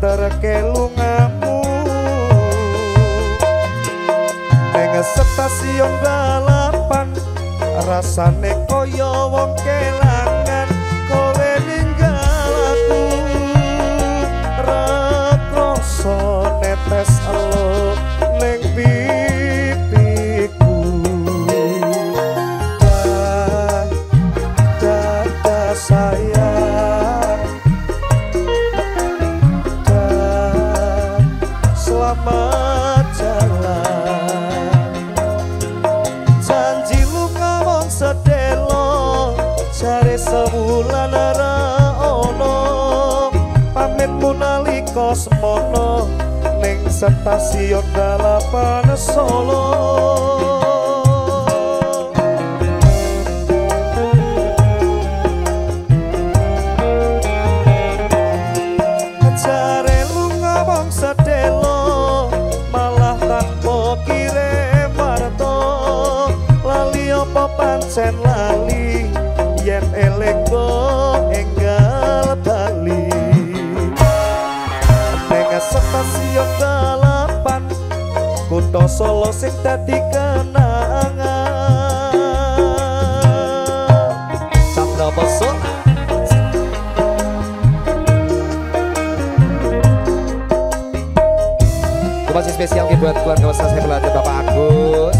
terkelungamu neng stasiun balapan, rasane koyo wong kelangan. Kowe ninggal aku ra kroso netes elo neng pipiku. Dada sayang, dan selamat jalan. Janji lu ngawong sedelo, jare sebulan ra ono. Pamitmu nalika semono ning stasiun Balapan Solo. Pancen lali yen eleng enggal bali neng stasiun Balapan, kutha Solo sing dadi kenangan. Sabda pesona terima kasih spesial buat keluarga besar saya, belajar Bapak Agus,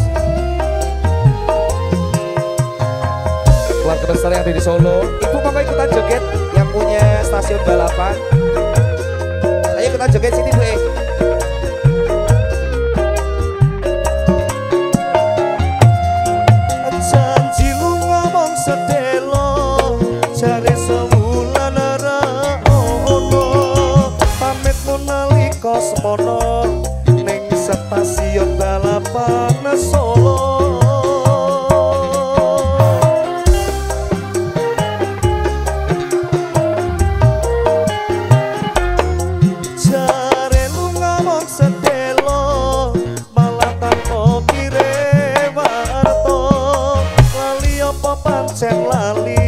keluarga besar yang ada di Solo. Ibu monggo ikutan joget yang punya stasiun Balapan. Ayo ikutan joget sini Bu E. Janji lu ngomong sedelo, jare sewulan ra ono. Pamitmu nalika semono ning stasiun Balapan Solo. Pancen lali